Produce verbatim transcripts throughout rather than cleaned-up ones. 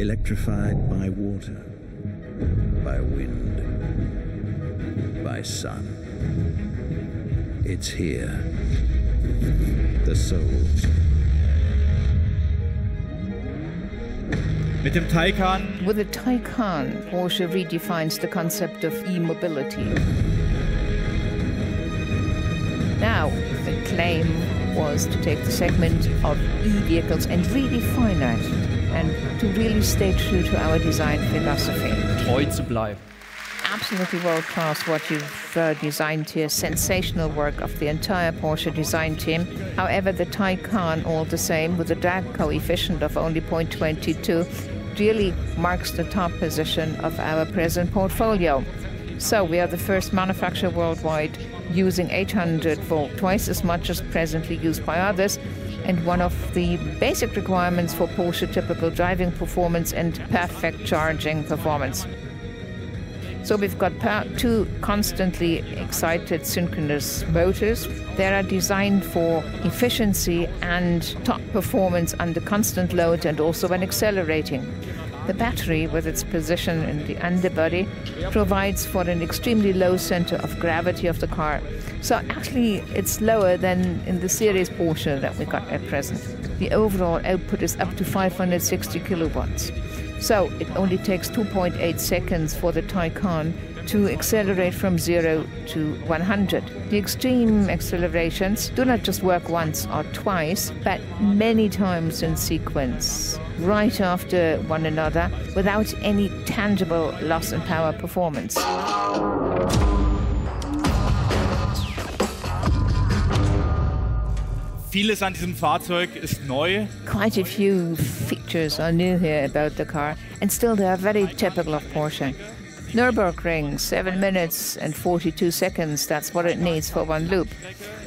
electrified by water, by wind, by sun. It's here, the soul. With the Taycan, Porsche redefines the concept of e-mobility. Now, the claim was to take the segment of e-vehicles and redefine it, and to really stay true to our design philosophy. Treu zu bleiben. Absolutely world-class what you've uh, designed here, sensational work of the entire Porsche design team. However, the Taycan, all the same, with a drag coefficient of only zero point two two, really marks the top position of our present portfolio. So we are the first manufacturer worldwide using eight hundred volt, twice as much as presently used by others, and one of the basic requirements for Porsche typical driving performance and perfect charging performance. So we've got two constantly excited synchronous motors that are designed for efficiency and top performance under constant load and also when accelerating. The battery, with its position in the underbody, provides for an extremely low center of gravity of the car. So actually it's lower than in the series Porsche that we got at present. The overall output is up to five hundred sixty kilowatts. So it only takes two point eight seconds for the Taycan to accelerate from zero to one hundred. The extreme accelerations do not just work once or twice, but many times in sequence, right after one another, without any tangible loss in power performance. Vieles an diesem Fahrzeug ist neu. Quite a few features are new here about the car, and still they are very typical of Porsche. Nürburgring, seven minutes and forty-two seconds, that's what it needs for one loop.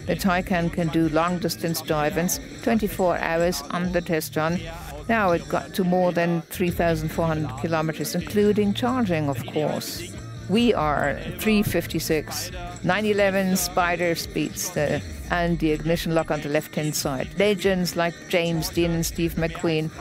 The Taycan can do long-distance dive-ins, twenty-four hours on the test run. Now it got to more than three thousand four hundred kilometers, including charging, of course. We are three fifty-six, nine eleven spider speeds, the, and the ignition lock on the left-hand side. Legends like James Dean and Steve McQueen.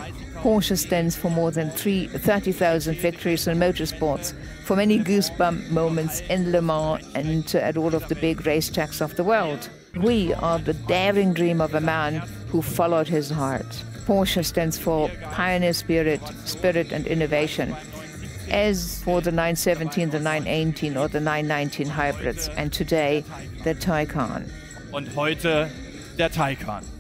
Porsche stands for more than thirty thousand victories in motorsports, for many goosebump moments in Le Mans and at all of the big racetracks of the world. We are the daring dream of a man who followed his heart. Porsche stands for pioneer spirit, spirit and innovation. As for the nine seventeen, the nine eighteen or the nine nineteen hybrids, and today the Taycan. Und heute der Taycan.